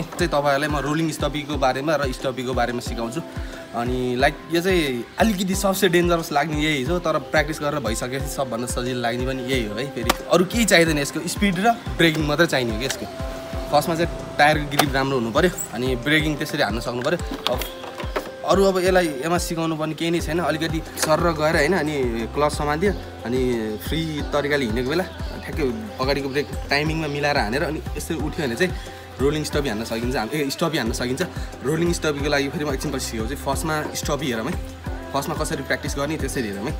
चाहिँ तपाईहरुलाई म रोलिङ स्टपीको बारेमा र स्टपीको बारेमा सिकाउँछु। अनि लाइक यो चाहिँ अलिकति सबसे डेन्जरस लाग्ने यही हो, तर प्र्याक्टिस गरेर भइसकेपछि सबभन्दा सजिलो लाग्ने पनि यही हो है। फेरि अरू केही चाहिदैन, यसको स्पिड र ब्रेकिङ मात्रै चाहिने हो कि यसको। फर्स्टमा चाहिँ टायरको ग्रिप राम्रो हुनुपर्यो अनि ब्रेकिङ त्यसरी हान्न सक्नु पऱ्यो। अब अरू अब यसलाई यसमा सिकाउनु पर्ने केही नै छैन, अलिकति सरर गएर होइन अनि क्लच समातियो अनि फ्री तरिकाले हिँडेको बेला ठ्याक्कै अगाडिको ब्रेक टाइमिङमा मिलाएर हानेर अनि यसरी उठ्यो भने चाहिँ रोलिङ स्टपी हान्न सकिन्छ। स्टपी हान्न सकिन्छ। रोलिङ स्टपीको लागि फेरि म एकछिन पछि सिकाउँछु। फर्स्टमा स्टपी हेरौँ है, फर्स्टमा कसरी प्र्याक्टिस गर्ने त्यसरी हेरौँ है।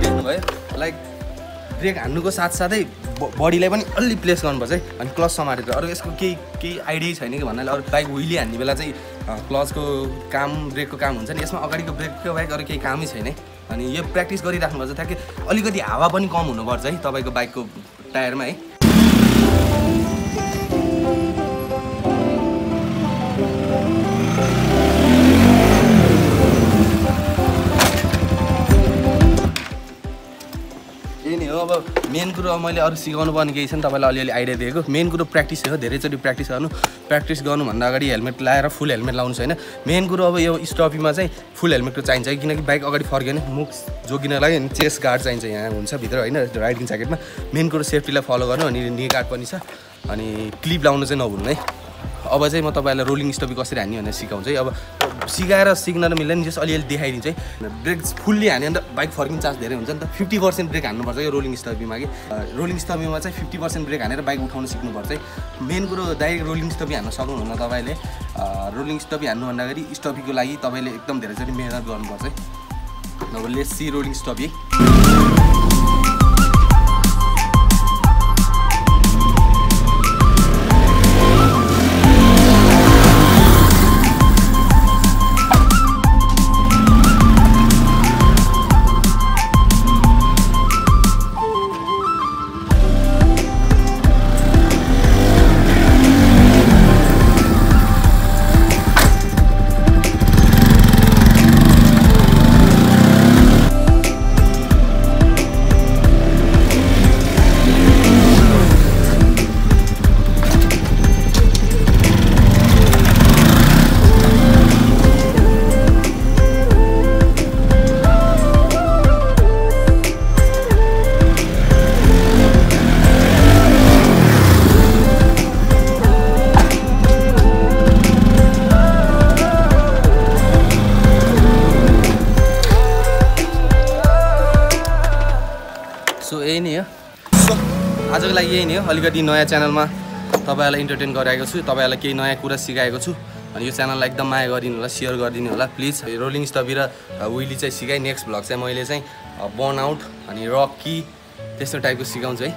देख्नुभयो लाइक ब्रेक हान्नुको साथसाथै बडीलाई पनि अलि प्लेस गर्नुपर्छ है अनि क्लच समारेर। अरू यसको केही केही आइडिया छैन कि भन्नाले अरू बाइक हुइली हान्ने बेला चाहिँ क्लचको काम ब्रेकको काम हुन्छ नि, यसमा अगाडिको ब्रेकको बाहेक अरू केही कामै छैन है। अनि यो प्र्याक्टिस गरिराख्नुपर्छ ताकि अलिकति हावा पनि कम हुनुपर्छ है तपाईँको बाइकको टायरमा है। यही नै हो। अब मेन कुरो मैले अरू सिकाउनु पर्ने केही छैन, तपाईँलाई अलिअलि आइडिया दिएको। मेन कुरो प्र्याक्टिस हो, धेरैचोटि प्र्याक्टिस गर्नु। प्र्याक्टिस गर्नुभन्दा अगाडि हेलमेट लाएर फुल हेलमेट लाउनुहोस् होइन। मेन कुरो अब यो स्टपीमा चाहिँ फुल हेलमेटको चाहिन्छ किनकि बाइक अगाडि फर्क्यो भने मुख जोगिनलाई अनि चेस्ट गार्ड चाहिन्छ, यहाँ हुन्छ भित्र होइन राइडिङ ज्याकेटमा। मेन कुरो सेफ्टीलाई फलो गर्नु अनि नि गार्ड पनि छ अनि क्लिप लाउनु चाहिँ नभुल्नु है। अब चाहिँ म तपाईँलाई रोलिङ स्टपी कसरी हान्ने भनेर सिकाउँछु है। अब सिकाएर सिक्न त मिल्दैन, जस अलिअलि देखाइदिन्छ है। ब्रेक फुल्ली हान्यो भने त बाइक फर्किने चान्स धेरै हुन्छ नि त। 50% ब्रेक हान्नुपर्छ यो रोलिङ स्टपीमा कि। रोलिङ स्टपीमा चाहिँ 50% ब्रेक हानेर बाइक उठाउन सिक्नुपर्छ है। मेन कुरो डाइरेक्ट रोलिङ स्टपी हान्न सक्नुहुन्न तपाईँले। रोलिङ स्टपी हान्नुभन्दा अगाडि स्टपीको लागि तपाईँले एकदम धेरैचोटि मेहनत गर्नुपर्छ है। अब लेट्स सी रोलिङ स्टपी। यही नै हो आजको लागि, यही नै हो। अलिकति नयाँ च्यानलमा तपाईँहरूलाई इन्टरटेन गराएको छु, तपाईँहरूलाई केही नयाँ कुरा सिकाएको छु। अनि यो च्यानललाई एकदम माया गरिदिनु होला, सेयर गरिदिनु होला प्लिज। रोलिङ स्टपी र विली चाहिँ सिकाएँ। नेक्स्ट भ्लग चाहिँ मैले चाहिँ बर्नआउट अनि रक्की त्यस्तो टाइपको सिकाउँछु है।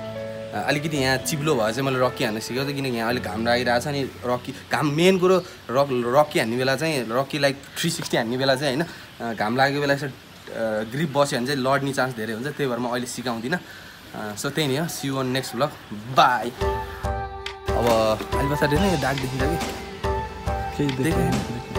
अलिकति यहाँ चिप्लो भएर चाहिँ मैले रक्की हान्न सिकाउँछु किनकि यहाँ अलिक घाम लागिरहेको छ नि। रक्की घाम मेन कुरो रक्की हान्ने बेला चाहिँ रक्की लाइक 360 हान्ने बेला चाहिँ होइन घाम लागेको बेला चाहिँ ग्रिप बस्यो भने चाहिँ लड्ने चान्स धेरै हुन्छ, त्यही भएर म अहिले सिकाउँदिनँ। सो त्यही नै हो। See you on next blog, bye. अब अहिले बसाएर नै दाग देखिन्छ कि केही देखेन।